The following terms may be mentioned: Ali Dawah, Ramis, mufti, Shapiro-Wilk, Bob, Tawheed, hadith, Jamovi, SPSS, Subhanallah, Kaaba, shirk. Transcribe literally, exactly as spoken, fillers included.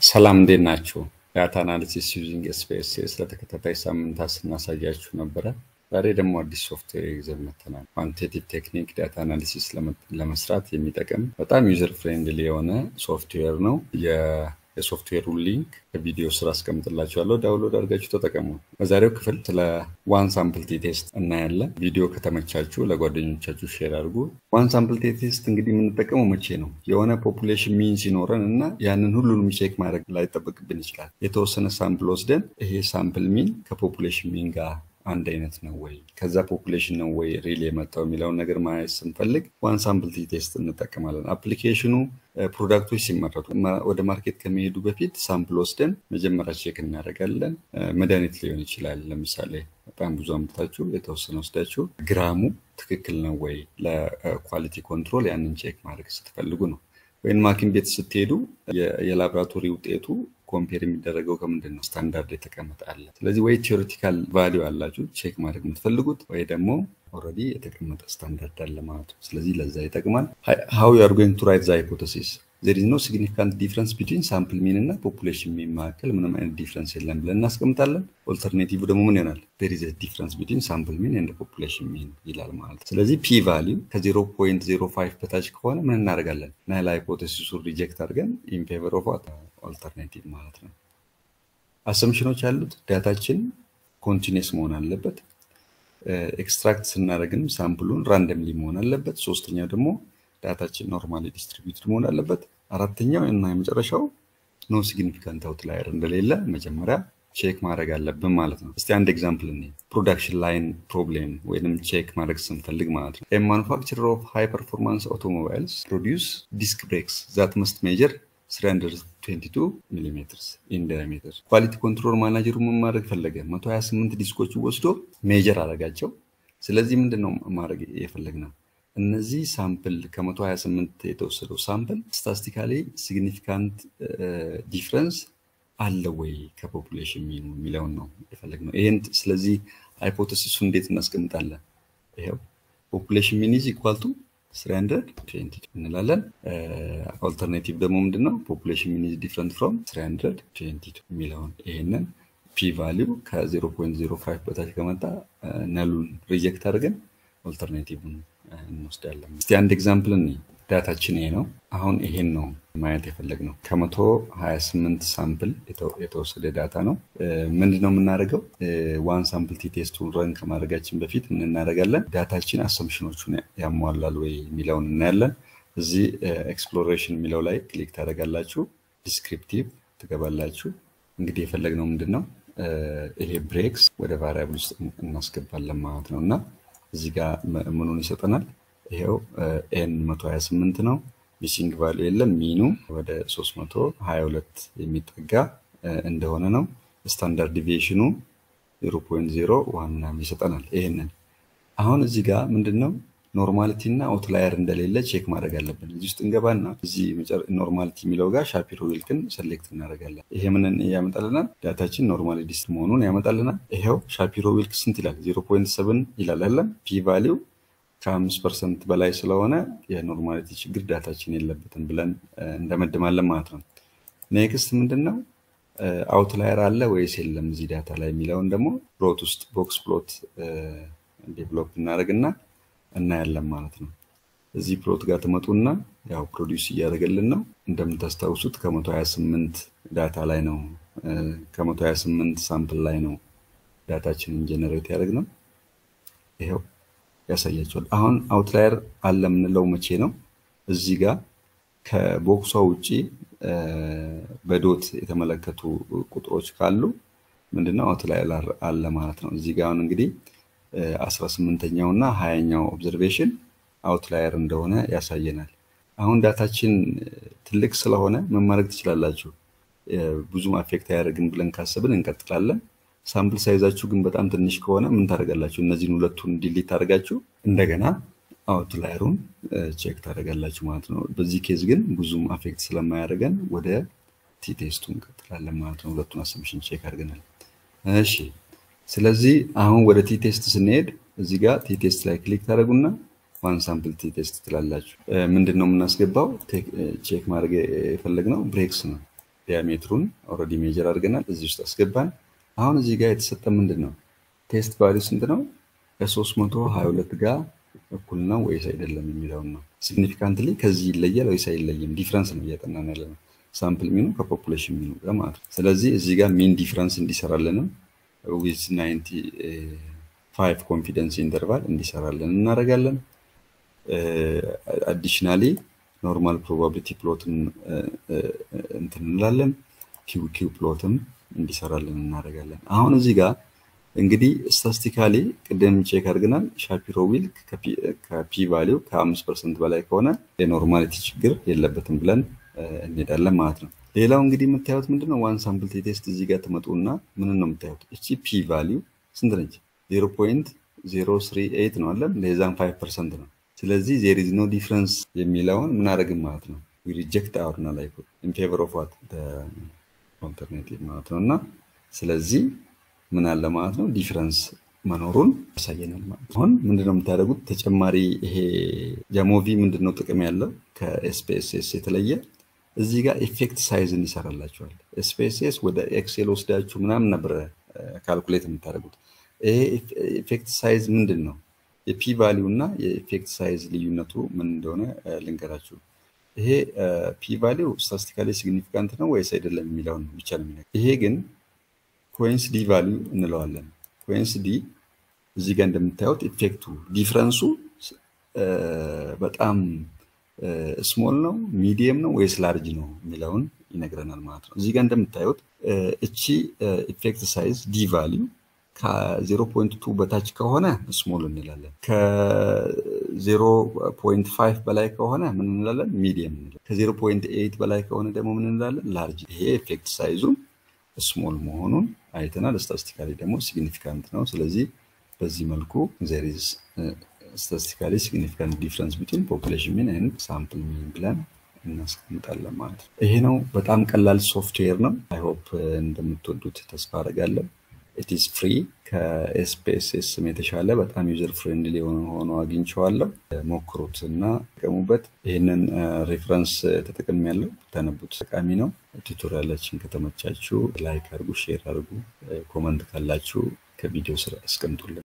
Salam de Nacho. Data analysis using S P S S. That is something that we have very remote software exam. Quantitative technique data analysis ለመስራት የሚጠቅም በጣም user friendly የሆነ software ነው የሶፍትዌሩ ሊንክ በቪዲዮ ስራ አስቀምጥላችኋለሁ ዳውንሎድ አድርጋችሁ ተጠቀሙ በዛሬው ክፍል ስለ one sample test እናያለን ቪዲዮ ከተመቻችሁ ለጓደኞቻችሁ ሼር አድርጉ one sample test እንግዲህ የምንጠቀመው መቼ ነው የሆነ population mean ሲኖረን እና ያንን ሁሉንም ቼክ ማድረግ ላይጠበቅብን ይችላል የተወሰነ ሳምፕል ወስደን ይሄ ሳምፕል mean ከpopulation mean ጋር And in it no way. Because the population no way really matter. Mila onagar maayes sample one sample test in the kamalan application product is similar. Ma or the market kami do befit sample osden. Mejemara check in naragallan. Medanit liyoni chilal la misale. Pambuzam tachu etosan ostachu gramu tkikel no way la quality control and check marks tfaluguno. When marking bits tedu ya laboratory utetu. Compare with the recommended standard data command. Let's wait theoretical value. I'll check my recommended. Wait a moment. Already a command standard. How you are going to write the hypothesis? There is no significant difference between sample mean and population mean. Markel, and difference in the alternative to there is a difference between sample mean and the population mean. So the p value is zero point zero five petash kwana man nargalan. Nile hypothesis will reject again in favor of what? Alternative malatra. Assumption of childhood data chain continuous monal lebet extracts nargan sample randomly monal lebet sostanya demo. Data chain normally distributed monal lebet aratanya and name jarashaw no significant outlier and the lila majamara check maragal lebbe malatra. Stand example in production line problem when check marks and feligmat. A manufacturer of high performance automobiles produce disc brakes that must measure three hundred twenty-two millimeters in diameter. Quality control manager Mumarek Falagan, Matoasman Discochu was to Major Aragacho, Selazim de Nom Marge Falagna. And the sample, Kamatoasman Tato sample, statistically significant uh, difference all the way, population mean Milano, Falagno, and Slazi hypothesis on date Nascantala. Population mean is equal to three hundred twenty. Uh, alternative the moment no population mean is different from three hundred twenty million. And p value ka zero point zero five betash kamata uh, null reject again. Alternative uh, no stallam. Stand example ni data chine no ahon ehin no maayat efellegno kamato twenty-eight sample eto eto sede data no uh, mendino mnaragaw uh, one sample test to run kamaragachin befit mnaragalle data chin assumptionochun yamwallalu wey milawun nallen እዚ exploration milaw ላይ click ታደርጋላችሁ descriptive ትገባላችሁ እንግዲህ የፈለግነው ምንድነው ይሄ breaks ወደ variable ውስጥ እናስገባለን ማለት ነውና እዚህ ጋር ምኑን ይሰጠናል ይሄው n one twenty-eight ነው missing value የለም ሚኑ ወደ three hundred twenty-two የሚጠጋ እንደሆነ ነው standard deviation zero point zero one ነው ይሰጠናል ይሄንን አሁን እዚህ ጋር ምንድነው Normality እና outlier እንደሌለ ቼክ ማድረግ አለብን እዚህ ውስጥ እንገባና እዚህ ኖርማሊቲ የሚለው ጋር ሻፒሮ ዊልክን ሴሌክት እናደርጋለን ይሄ ምንን ያመጣልና ዳታችን ኖርማሊ ዲስት መሆኑን ያመጣልና ይሄው ሻፒሮ ዊልክ ስንት ይላል zero point seven ይላል አይደለም p value ከ5% በላይ ስለሆነ የኖርማሊቲ ችግር ዳታችን የለበትም ብለን እንደመድማለን ማለት ነው ኔክስት ምንድነው አውትላየር አለ ወይስ የለም እዚህ ዳታ ላይ የሚለውን ደግሞ ፕሎት ውስጥ ቦክስ ፕሎት ዴቨሎፕ እናደርግና እና ያለም ማለት ነው እዚህ ፕሎት ጋር ተመጡና ያው ፕሮዲዩስ ያደርገልን ነው እንደምታስተውሱት ከ128 ዳታ ላይ ነው ከ128 ሳምፕል ላይ ነው ዳታችንን ጀነሬት ያደርግነው ይሄው ያሳያችኋል አሁን አውትላየር አለ ምንለው መቼ ነው እዚህ ጋር ከቦክሷ ውጪ በዶት የተመለከቱ ቁጥሮች ካሉ ምንድነው አውትላየር አለ ማለት ነው እዚህ ጋር አሁን እንግዲህ eighteen ኛው እና twenty ኛው observation outlier እንደሆነ ያሳየናል አሁን ዳታችን ትልቅ ስለሆነ መማረግ ትችላላችሁ ብዙም አፌክት ያደርግን ብለን ካሰብን እንቀጥላለን ሳምፕል ሳይዛችሁ ግን በጣም ትንሽ ከሆነ ምን ታደርጋላችሁ እነዚህን ሁለቱን ዲሊት አድርጋችሁ እንደገና outlier-ውን ቼክ ታደርጋላችሁ ማለት ነው በዚህ ኬዝ ግን ብዙም አፌክት ስለማያደርገን ወደ ቲ ቴስቱን እንቀጥላለን ማለት ነው ሁለቱን አሰምሽን ቼክ አድርገናል እሺ ስለዚህ አሁን ወደ ቲ ቴስት ስንሄድ እዚህ ጋር ቲ ቴስት ላይ ክሊክ ታደርጉና one sample ቲ ቴስት ትላላችሁ ምንድነው እናስገባው ቼክ ማድረግ የፈለግነው ብሬክስ ነው diameter already measured argonal is just a skip ban. How does you get set them in the no? Test values in the no? Esosmoto, how let go? Could no way say the lemon. Significantly, because the yellow is a difference in yet another sample mean population mean grammar. So that's the ziga mean difference in this araleno with ninety five confidence interval in this araleno. Additionally, normal probability plot in the Q Q plot in this araleno. How does ziga? Engedi statistically, then check argonal, Shapiro will P value, comes percent value corner, the normality trigger, yellow button blend, and the alamatra. The long gidim tells one sample test is gatamatuna, minimum telt, it's P value, sindrange zero point zero three eight nolam, less than five percent. So there is no difference in Milan, Naragamatna. We reject our nalaiko in favor of what the alternative matrona. So Manalamatno difference Manorun, Sayan on Mundum Taragut, Techamari Jamovi Mundunokamella, S P S S Setalaya, Ziga effect size in the Saralachal. S P S S with the Excel of the Chumam number calculating Taragut. A effect size Munduno. A p value na, effect size Liunatu Mundona Lingarachu. A p value statistically significant no way said the Milan, which are again. Coinc D value in the lower coinc D is again the method effect to difference, uh, but um, uh, small no, medium no, is large no, Milan in a granular matter. This again the method, uh, effect size D value ka zero point two batach kahona small in the lower ka zero point five balay kahona in the lower medium ka zero point eight balay kahona the moment in the lower large. Here effect size small monon, itanal statistically the most significant now. So lazy Bazimalco, there is uh, statistically significant difference between population mean and sample mean plan in Nascantalamat. You know, but I'm Kalal software now. I hope and them to do it as paragal. It is free, S P S S metashale, but I'm user friendly on Agin Chuala, Mokrotana, Kamubet, in a reference to the Camelo, Tanabut Camino, tutorial Chinkatamachachu, like Argu, share Argu, comment Kalachu, Kavidios Escantula.